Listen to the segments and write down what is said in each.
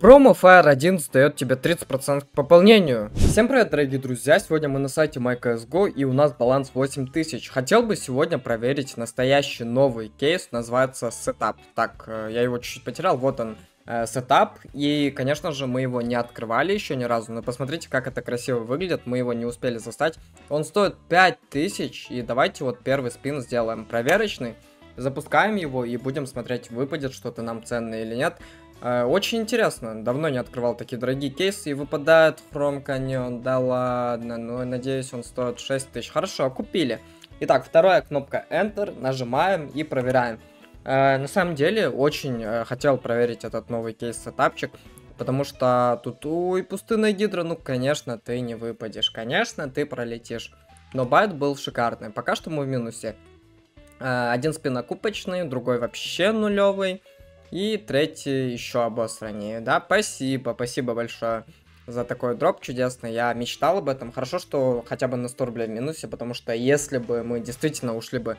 Промо Fire 11 дает тебе 30% к пополнению. Всем привет, дорогие друзья, сегодня мы на сайте MyCSGO и у нас баланс 8000. Хотел бы сегодня проверить настоящий новый кейс, называется Setup. Так, я его чуть-чуть потерял, вот он, Setup. И, конечно же, мы его не открывали еще ни разу, но посмотрите, как это красиво выглядит, мы его не успели застать. Он стоит 5000 и давайте вот первый спин сделаем проверочный. Запускаем его и будем смотреть, выпадет что-то нам ценное или нет. Очень интересно, давно не открывал такие дорогие кейсы. И выпадает From Canyon, да ладно, ну надеюсь он стоит 6000, хорошо, купили. Итак, вторая кнопка Enter, нажимаем и проверяем. На самом деле, очень хотел проверить этот новый кейс-сетапчик, потому что тут, ой, пустынная гидра, ну конечно ты не выпадешь, конечно ты пролетишь. Но байт был шикарный, пока что мы в минусе. Один спинокупочный, другой вообще нулевый. И третий еще обосранее, да, спасибо, спасибо большое за такой дроп чудесный, я мечтал об этом, хорошо, что хотя бы на 100 рублей в минусе, потому что если бы мы действительно ушли бы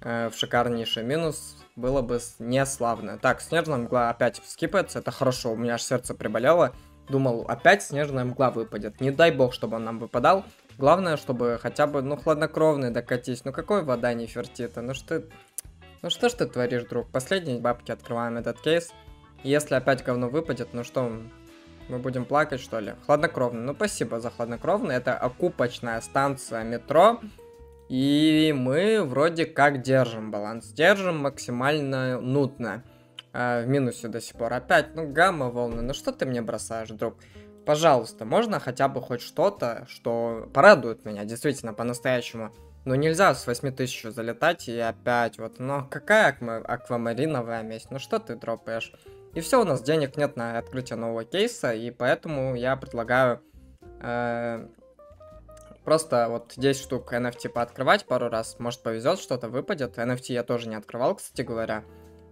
в шикарнейший минус, было бы неславно. Так, снежная мгла опять скипается, это хорошо, у меня аж сердце приболело, думал, опять снежная мгла выпадет, не дай бог, чтобы он нам выпадал, главное, чтобы хотя бы, ну, хладнокровный докатись, ну, какой вода не фертита, ну, что... Ну что ж ты творишь, друг? Последние бабки открываем этот кейс. Если опять говно выпадет, ну что, мы будем плакать, что ли? Хладнокровный. Ну спасибо за хладнокровный. Это окупочная станция метро. И мы вроде как держим баланс. Держим максимально нудно. В минусе до сих пор. Опять, ну гамма-волны. Ну что ты мне бросаешь, друг? Пожалуйста, можно хотя бы хоть что-то, что порадует меня, действительно, по-настоящему. Ну нельзя с 8000 залетать и опять вот, но какая аквамариновая месть, ну что ты дропаешь? И все, у нас денег нет на открытие нового кейса, и поэтому я предлагаю просто вот 10 штук NFT пооткрывать пару раз, может повезет, что-то выпадет. NFT я тоже не открывал, кстати говоря.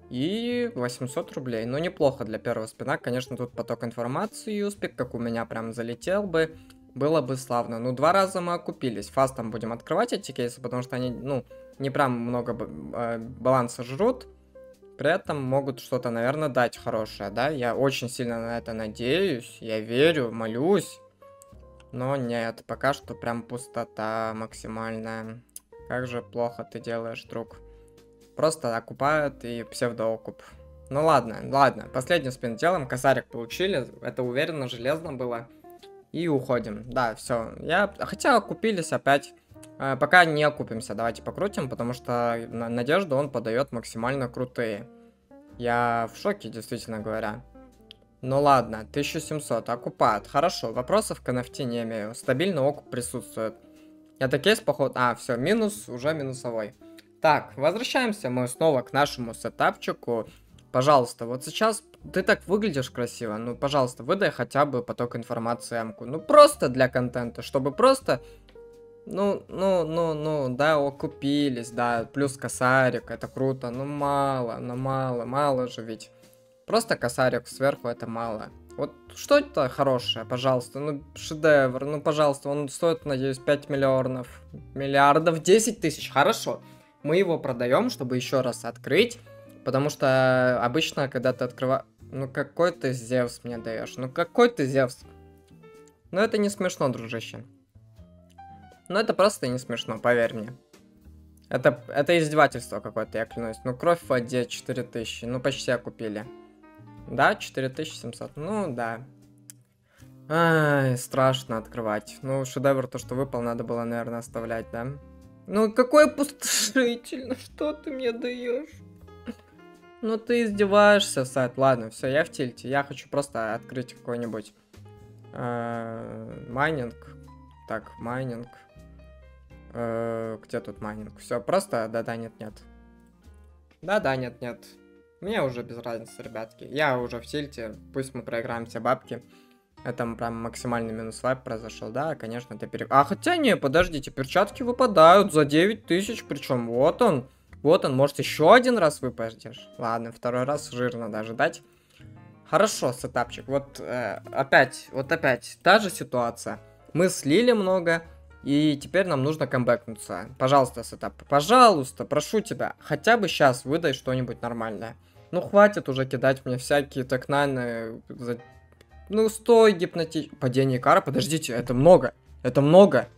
И 800 рублей, ну неплохо для первого спина, конечно, тут поток информации, успех, как у меня прям залетел бы. Было бы славно. Ну, два раза мы окупились. Фастом будем открывать эти кейсы, потому что они, ну, не прям много баланса жрут. При этом могут что-то, наверное, дать хорошее, да? Я очень сильно на это надеюсь. Я верю, молюсь. Но нет, пока что прям пустота максимальная. Как же плохо ты делаешь, друг. Просто окупают и псевдоокуп. Ну ладно, ладно. Последний спин делаем. Косарик получили. Это уверенно, железно было. И уходим. Да, все. Хотя окупились опять. Пока не окупимся. Давайте покрутим, потому что надежду он подает максимально крутые. Я в шоке, действительно говоря. Ну ладно, 1700. Окупает. Хорошо. Вопросов к NFT не имею. Стабильно окуп присутствует. Это кейс, походу... А, все, минус, уже минусовой. Так, возвращаемся мы снова к нашему сетапчику. Пожалуйста, вот сейчас ты так выглядишь красиво, ну, пожалуйста, выдай хотя бы поток информации М-ку. Ну, просто для контента, чтобы просто... Ну, да, окупились, да, плюс косарик, это круто, ну, мало же ведь. Просто косарик сверху, это мало. Вот что это хорошее, пожалуйста, ну, шедевр, ну, пожалуйста, он стоит, надеюсь, 5 миллиардов, 10 тысяч, хорошо. Мы его продаем, чтобы еще раз открыть. Потому что обычно, когда ты открываешь... Ну какой ты Зевс мне даешь? Ну какой ты Зевс? Ну это не смешно, дружище. Ну это просто не смешно, поверь мне. Это издевательство какое-то, я клянусь. Ну кровь в воде 4000, ну почти окупили. Да, 4700, ну да. Ай, страшно открывать. Ну шедевр, то что выпал, надо было, наверное, оставлять, да? Ну какой опустошитель, ну что ты мне даешь? Ну ты издеваешься, сайт. Ладно, все, я в тильте. Я хочу просто открыть какой-нибудь майнинг. Так, майнинг. Где тут майнинг? Все, просто да-да, нет-нет. Да-да, нет-нет. Мне уже без разницы, ребятки. Я уже в тильте. Пусть мы проиграем все бабки. Это прям максимальный минус вайп произошел. Да, конечно, это пере... А хотя не, подождите, перчатки выпадают за 9000. Причем вот он. Вот он, может, еще один раз выпадешь. Ладно, второй раз жирно даже дать. Хорошо, сетапчик. Вот опять та же ситуация. Мы слили много, и теперь нам нужно камбэкнуться. Пожалуйста, сетап, пожалуйста, прошу тебя, хотя бы сейчас выдай что-нибудь нормальное. Ну хватит уже кидать мне всякие токнаны. Ну стой, гипноти... Падение Икара, подождите, это много. Это много.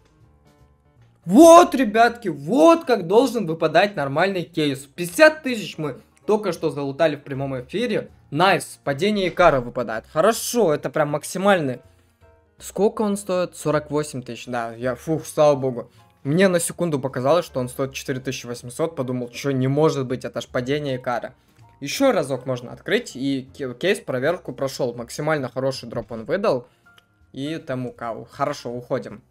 Вот, ребятки, вот как должен выпадать нормальный кейс. 50 тысяч мы только что залутали в прямом эфире. Найс, падение Икара выпадает. Хорошо, это прям максимальный. Сколько он стоит? 48 тысяч, да, я, фух, слава богу. Мне на секунду показалось, что он стоит 4800, подумал, что не может быть, это ж падение Икара. Еще разок можно открыть, и кейс проверку прошел. Максимально хороший дроп он выдал. И тому кау. Хорошо, уходим.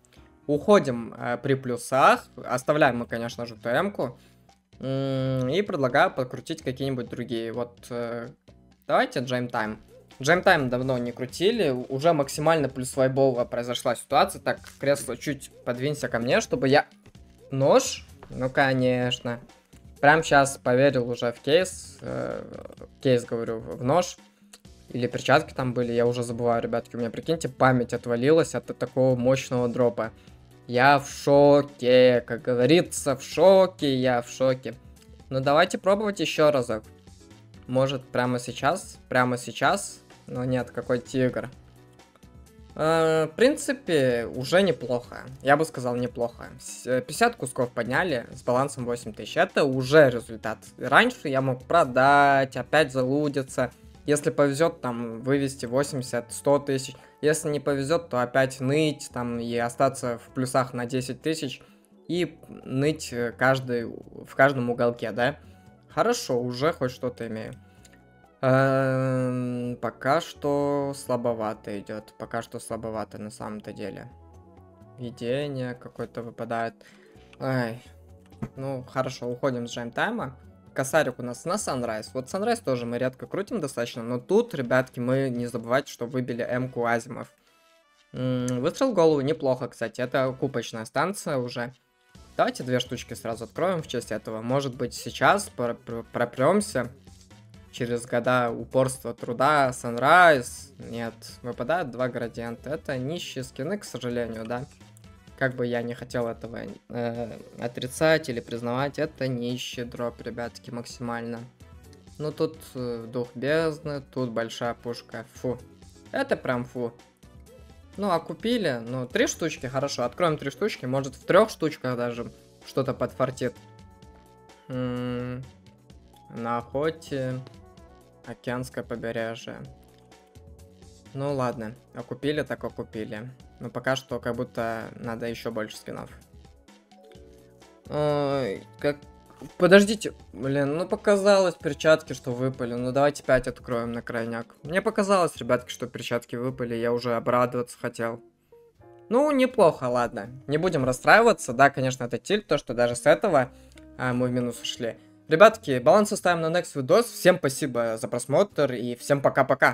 Уходим при плюсах. Оставляем мы, конечно же, ТМ-ку. И предлагаю подкрутить какие-нибудь другие. Вот давайте Jame Time. Jame Time давно не крутили. Уже максимально плюс вайбовая произошла ситуация. Так, кресло чуть подвинься ко мне, чтобы я... Нож? Ну, конечно. Прям сейчас поверил уже в кейс. Кейс, говорю, в нож. Или перчатки там были, я уже забываю, ребятки. У меня, прикиньте, память отвалилась от такого мощного дропа. Я в шоке, как говорится, в шоке, я в шоке. Ну, давайте пробовать еще разок. Может, прямо сейчас? Прямо сейчас? Но нет, какой тигр. В принципе, уже неплохо. Я бы сказал, неплохо. 50 кусков подняли, с балансом 8 тысяч. Это уже результат. Раньше я мог продать, опять залудиться. Если повезет, там, вывести 80-100 тысяч. Если не повезет, то опять ныть, там, и остаться в плюсах на 10 тысяч. И ныть каждый, в каждом уголке, да? Хорошо, уже хоть что-то имею. Пока что слабовато идет. Пока что слабовато на самом-то деле. Видение какое-то выпадает. Ай. Ну, хорошо, уходим с Jame Time'а. Косарик у нас на Sunrise. Вот Sunrise тоже мы редко крутим достаточно, но тут, ребятки, мы не забывайте, что выбили М-ку Азимов. Выстрел в голову неплохо, кстати. Это купочная станция уже. Давайте две штучки сразу откроем в честь этого. Может быть, сейчас пропремся. Через года упорства труда. Sunrise. Нет. Выпадают два градиента. Это нищие скины, к сожалению, да. Как бы я не хотел этого отрицать или признавать, это нищий дроп, ребятки, максимально. Ну тут дух бездны, тут большая пушка, фу. Это прям фу. Ну а купили, ну три штучки, хорошо, откроем три штучки, может в трех штучках даже что-то подфартит. На охоте, океанское побережье. Ну ладно, окупили так окупили. Но пока что как будто надо еще больше скинов. Ой, как... Подождите, блин, ну показалось перчатки, что выпали. Ну давайте 5 откроем на крайняк. Мне показалось, ребятки, что перчатки выпали, я уже обрадоваться хотел. Ну, неплохо, ладно. Не будем расстраиваться, да, конечно, это тильт, то, что даже с этого мы в минус ушли. Ребятки, баланс оставим на next видос. Всем спасибо за просмотр и всем пока-пока.